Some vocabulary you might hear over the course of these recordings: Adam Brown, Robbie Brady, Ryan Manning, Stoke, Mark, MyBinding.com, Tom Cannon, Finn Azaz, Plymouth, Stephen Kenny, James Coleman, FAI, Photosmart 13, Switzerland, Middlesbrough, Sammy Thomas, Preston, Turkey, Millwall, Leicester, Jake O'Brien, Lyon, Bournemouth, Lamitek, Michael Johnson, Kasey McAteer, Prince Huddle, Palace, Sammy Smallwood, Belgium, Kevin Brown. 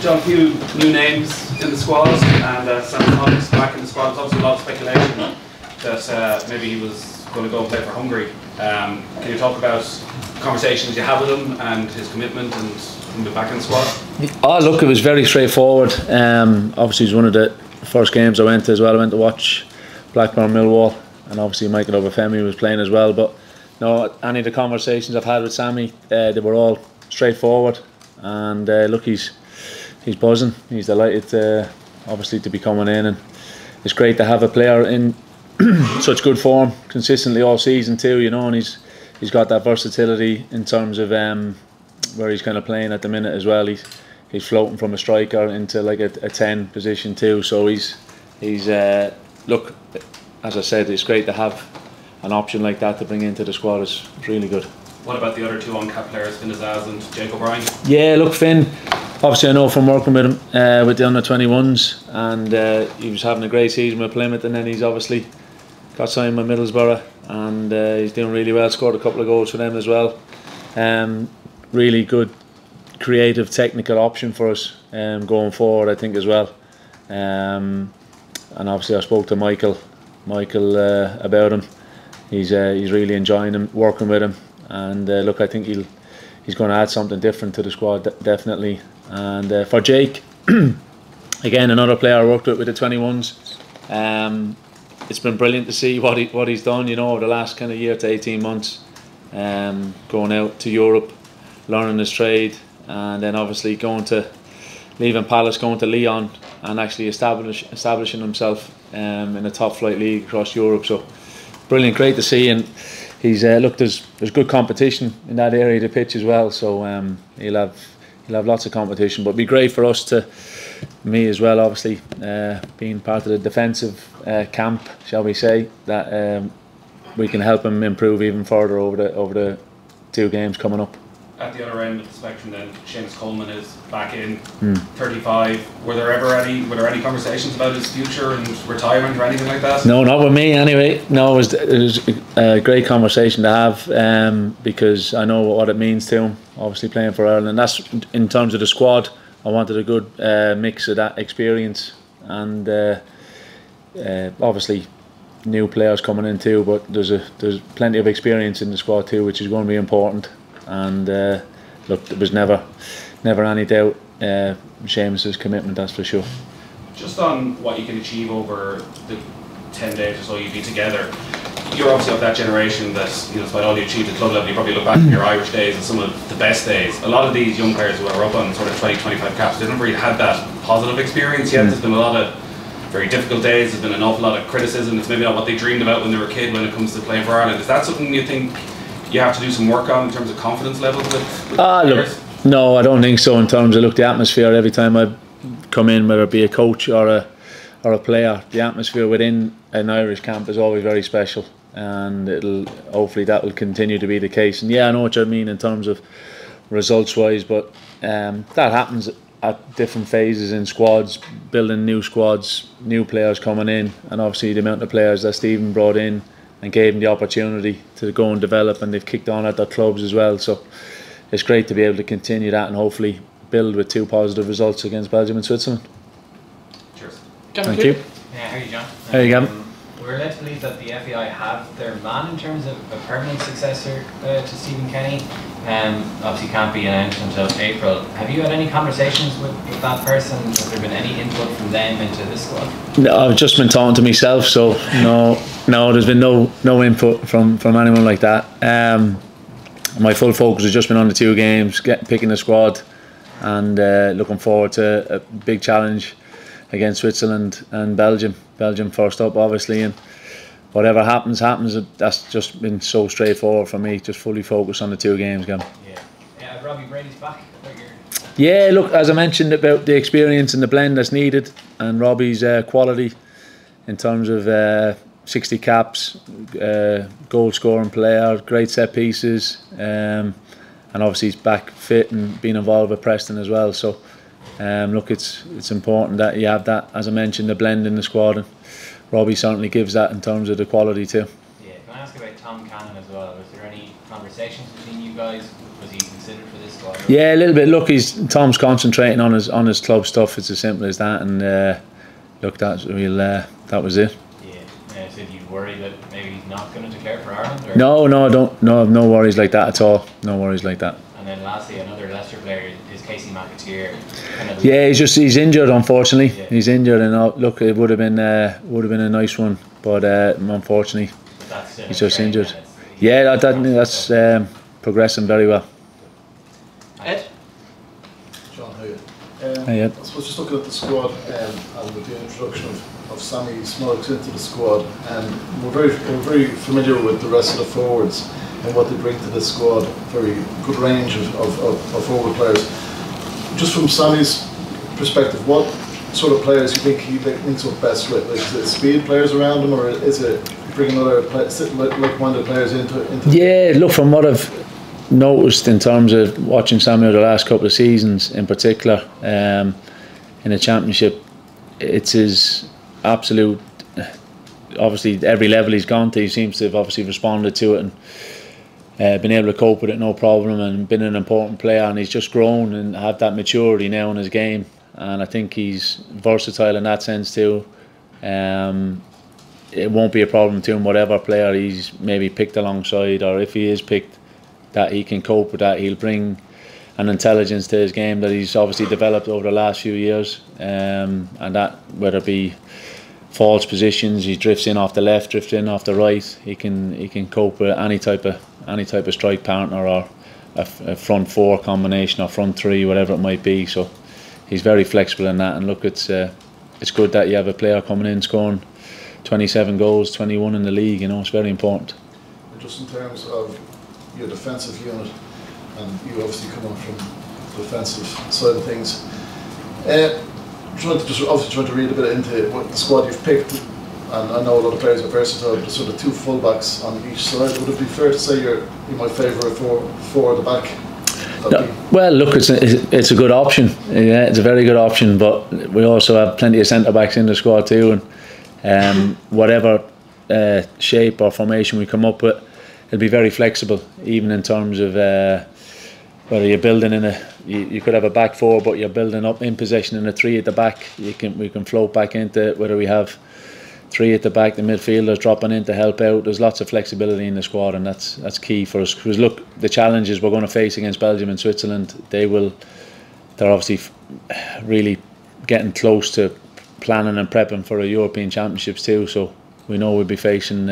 John, few new names in the squad, and Sammy Thomas back in the squad. There's obviously a lot of speculation that maybe he was going to go play for Hungary. Can you talk about conversations you had with him and his commitment and him being back in the squad? Oh, look, it was very straightforward. Obviously, it was one of the first games I went to as well. I went to watch Blackburn Millwall, and obviously Michael Obafemi was playing as well. But no, any of the conversations I've had with Sammy, they were all straightforward. And look, he's buzzing. He's delighted, obviously, to be coming in, and it's great to have a player in such good form consistently all season too. You know, and he's got that versatility in terms of where he's kind of playing at the minute as well. He's floating from a striker into like a 10 position too. So he's look, as I said, it's great to have an option like that to bring into the squad. Is really good. What about the other two on-cap players, Finn Azaz and Jake O'Brien? Yeah, look, Finn, obviously I know from working with him with the under-21s, and he was having a great season with Plymouth, and then he's obviously got signed with Middlesbrough, and he's doing really well, scored a couple of goals for them as well. Really good, creative, technical option for us going forward, I think, as well. And obviously I spoke to Michael about him. He's really enjoying him, working with him. And look, I think he's going to add something different to the squad, definitely. And for Jake, again, another player I worked with the 21s. It's been brilliant to see what he's done, you know, over the last kind of year to 18 months. Going out to Europe, learning his trade, and then obviously leaving Palace, going to Lyon, and actually establishing himself in a top flight league across Europe. So brilliant, great to see. And he's look, there's good competition in that area of the pitch as well, so he'll have lots of competition. But it'd be great for us to, me as well, obviously being part of the defensive camp, shall we say, that we can help him improve even further over the two games coming up. At the other end of the spectrum, then, James Coleman is back in, 35. Were there any conversations about his future and retirement or anything like that? No, not with me anyway. No, it was a great conversation to have, because I know what it means to him, obviously playing for Ireland. That's in terms of the squad. I wanted a good mix of that experience, and obviously new players coming in too. But there's plenty of experience in the squad too, which is going to be important. And look, there was never any doubt Seamus' commitment, that's for sure. Just on what you can achieve over the 10 days or so you'd be together, you're obviously of that generation that, you know, despite all you achieved at club level, you probably look back at your Irish days and some of the best days. A lot of these young players who are up on sort of 20, 25 caps, they haven't really had that positive experience yet. There's been a lot of very difficult days, there's been an awful lot of criticism. It's maybe not what they dreamed about when they were a kid when it comes to playing for Ireland. Is that something you think you have to do some work on in terms of confidence levels with look, no, I don't think so. In terms of, look, the atmosphere every time I come in, whether it be a coach or a player, the atmosphere within an Irish camp is always very special, and hopefully that will continue to be the case. And yeah, I know what you mean in terms of results wise, but that happens at different phases in squads, building new squads, new players coming in, and obviously the amount of players that Stephen brought in and gave them the opportunity to go and develop, and they've kicked on at their clubs as well. So it's great to be able to continue that and hopefully build with two positive results against Belgium and Switzerland. Cheers. Thank you. How are you, John? How are you, Gavin? We were led to believe that the FAI have their man in terms of a permanent successor to Stephen Kenny. Obviously can't be announced until April. Have you had any conversations with that person? Has there been any input from them into this squad? No, I've just been talking to myself, so no, there's been no input from anyone like that. My full focus has just been on the two games, picking the squad, and looking forward to a big challenge against Switzerland and Belgium. Belgium first up, obviously, and whatever happens. That's just been so straightforward for me. Just fully focused on the two games, Gavin. Yeah. Robbie Brady's back. Yeah, look, as I mentioned about the experience and the blend that's needed, and Robbie's quality in terms of 60 caps, goal-scoring player, great set pieces, and obviously he's back fit and being involved with Preston as well. So, look, it's important that you have that. As I mentioned, the blend in the squad. And Robbie certainly gives that in terms of the quality too. Yeah, can I ask about Tom Cannon as well? Was there any conversations between you guys? Was he considered for this Yeah, a little bit. Look, Tom's concentrating on his club stuff. It's as simple as that. And look, that was it. Yeah. So do you worry that maybe he's not going to care for Ireland? Or? No, I don't. No, no worries like that at all. No worries like that. And then lastly, another Leicester player is Kasey McAteer. Kind of yeah, he's injured, unfortunately. Yeah. He's injured, and look, it would have been a nice one, but unfortunately, he's just injured. That's progressing very well. Ed? John, how are you? Hey, Ed. I suppose just looking at the squad and with the introduction of Sammy Smallwood into the squad, we're very familiar with the rest of the forwards and what they bring to the squad, very good range of forward players. Just from Sammy's perspective, what sort of players do you think he links up best with? Like, is it speed players around him, or is it bringing other like-minded players into? Yeah, look, from what I've noticed in terms of watching Sammy over the last couple of seasons, in particular, in the Championship, it's his absolute. Obviously, every level he's gone to, he seems to have obviously responded to it and been able to cope with it no problem, and been an important player, and he's just grown and had that maturity now in his game, and I think he's versatile in that sense too. It won't be a problem to him whatever player he's maybe picked alongside, or if he is picked, that he can cope with that. He'll bring an intelligence to his game that he's obviously developed over the last few years, and that, whether it be false positions, he drifts in off the left, drifts in off the right. He can cope with any type of strike partner, or a front four combination, or front three, whatever it might be. So he's very flexible in that. And look, it's good that you have a player coming in scoring 27 goals, 21 in the league. You know, it's very important. Just in terms of your defensive unit, and you obviously come on from the defensive side of things. Trying to read a bit into what the squad you've picked, and I know a lot of players are versatile, but sort of two fullbacks on each side. Would it be fair to say you might favour a four at the back? No, well, look, it's a good option. Yeah, it's a very good option. But we also have plenty of centre backs in the squad too, and whatever shape or formation we come up with, it'll be very flexible. Even in terms of whether you're building in you could have a back four, but you're building up in possession in a three at the back. We can float back into it. Whether we have three at the back, the midfielders dropping in to help out. There's lots of flexibility in the squad, and that's key for us. Because look, the challenges we're going to face against Belgium and Switzerland, they're obviously really getting close to planning and prepping for the European Championships too. So we know we'll be facing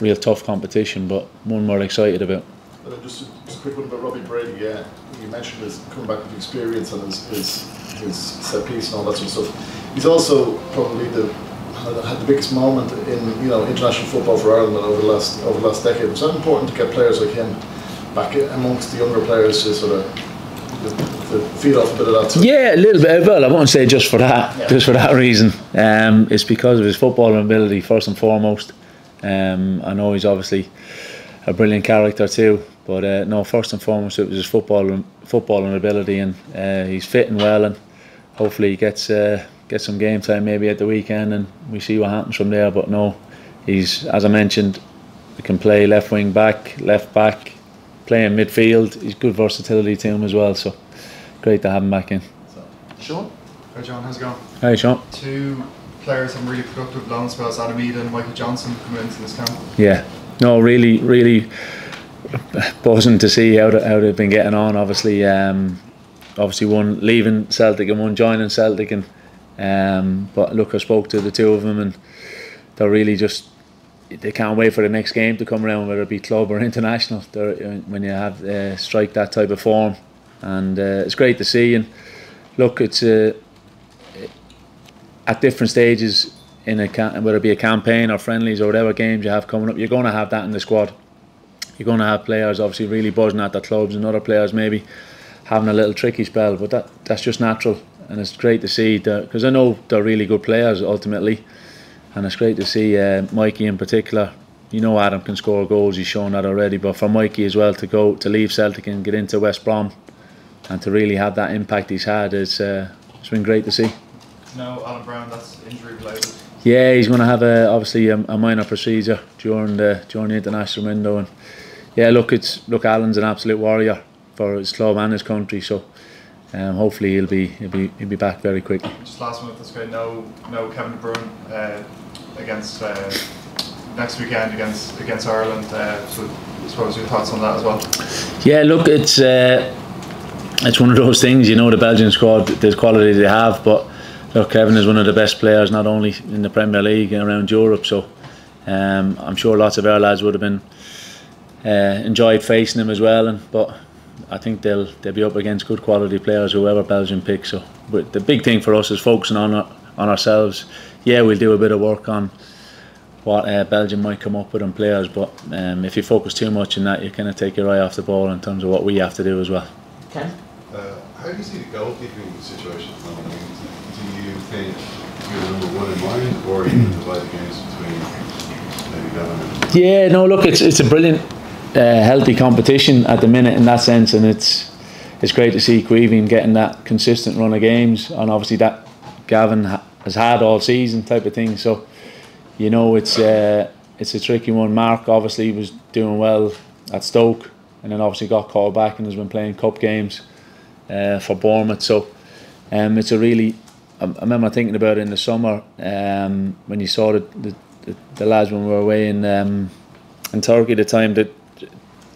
real tough competition, but one we're excited about. Just a quick one about Robbie Brady. Yeah, you mentioned his coming back with experience and his set piece and all that sort of stuff. He's also probably had the biggest moment in international football for Ireland over the last decade. Was that important to get players like him back amongst the younger players to sort of feed off a bit of that? Sort? Yeah, a little bit. Well, I won't say just for that, just for that reason. It's because of his footballing ability first and foremost. I know he's obviously a brilliant character too. But no, first and foremost, it was his footballing ability, and he's fitting well, and hopefully he gets some game time maybe at the weekend, and we see what happens from there. But no, he's, as I mentioned, he can play left wing back, left back, play in midfield. He's good versatility to him as well, so great to have him back in. Sean? Hi John, how's it going? Hi Sean. Two players on really productive loan spells, Adam Eden and Michael Johnson, coming into this camp. Yeah, no, really buzzing to see how they've been getting on. Obviously, one leaving Celtic and one joining Celtic, and but look, I spoke to the two of them, and they're really just, they can't wait for the next game to come around, whether it be club or international. When you have strike that type of form, and it's great to see. And look, it's at different stages in whether it be a campaign or friendlies or whatever games you have coming up, you're going to have that in the squad. You're going to have players obviously really buzzing at their clubs, and other players maybe having a little tricky spell, but that's just natural, and it's great to see, because I know they're really good players ultimately, and it's great to see Mikey in particular. You know, Adam can score goals, he's shown that already, but for Mikey as well to leave Celtic and get into West Brom and to really have that impact he's had, it's been great to see. No, Adam Brown, that's injury related. Yeah, he's going to have obviously a minor procedure during the international window, and yeah, look, Alan's an absolute warrior. for his club and his country. So hopefully he'll be back very quickly. Just last month, that's great. No Kevin Brown against next weekend against Ireland. So I suppose your thoughts on that as well? Yeah, look, it's one of those things. You know, the Belgian squad, the quality they have, but look, Kevin is one of the best players, not only in the Premier League and around Europe. So I'm sure lots of our lads would have been enjoyed facing him as well. But I think they'll be up against good quality players, whoever Belgium picks. So, but the big thing for us is focusing on ourselves. Yeah, we'll do a bit of work on what Belgium might come up with on players, but if you focus too much on that, you kind of take your eye off the ball in terms of what we have to do as well. Okay. How do you see the goalkeeping situation at the moment? Do you think you're number one in mind, or you can divide the games between maybe Gavin and... Yeah, no, look, it's a brilliant, healthy competition at the minute in that sense, and it's great to see Creevy getting that consistent run of games, and obviously that Gavin has had all season type of thing. So, you know, it's a tricky one. Mark obviously was doing well at Stoke, and then obviously got called back and has been playing cup games for Bournemouth. So it's a really... I remember thinking about it in the summer when you saw the lads when we were away in Turkey at the time, that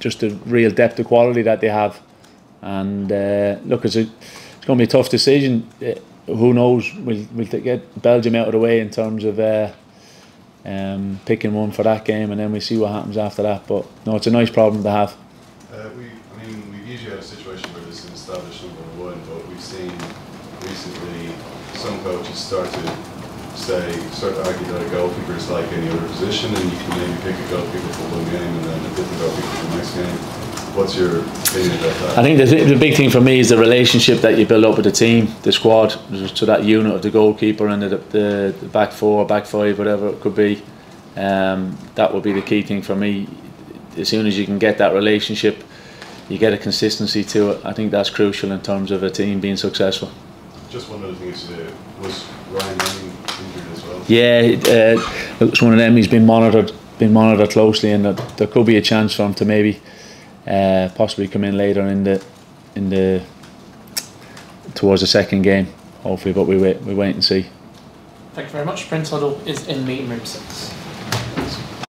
just the real depth of quality that they have. And look, it's going to be a tough decision. Who knows? We'll get Belgium out of the way in terms of... picking one for that game, and then we see what happens after that. But no, it's a nice problem to have. We've usually had a situation where there's an established number one, but we've seen recently some coaches start to argue that a goalkeeper is like any other position, and you can maybe pick a goalkeeper for one game and then a different goalkeeper for the next game. What's your opinion about that? I think the big thing for me is the relationship that you build up with the team, the squad, to that unit of the goalkeeper and the back four, back five, whatever it could be. That would be the key thing for me. As soon as you can get that relationship, you get a consistency to it. I think that's crucial in terms of a team being successful. Just one other thing is, was Ryan Manning injured as well? Yeah, it's one of them. He's been monitored closely, and there could be a chance for him to maybe possibly come in later in the towards the second game, hopefully. But we wait and see. Thank you very much. Prince Huddle is in meeting room 6.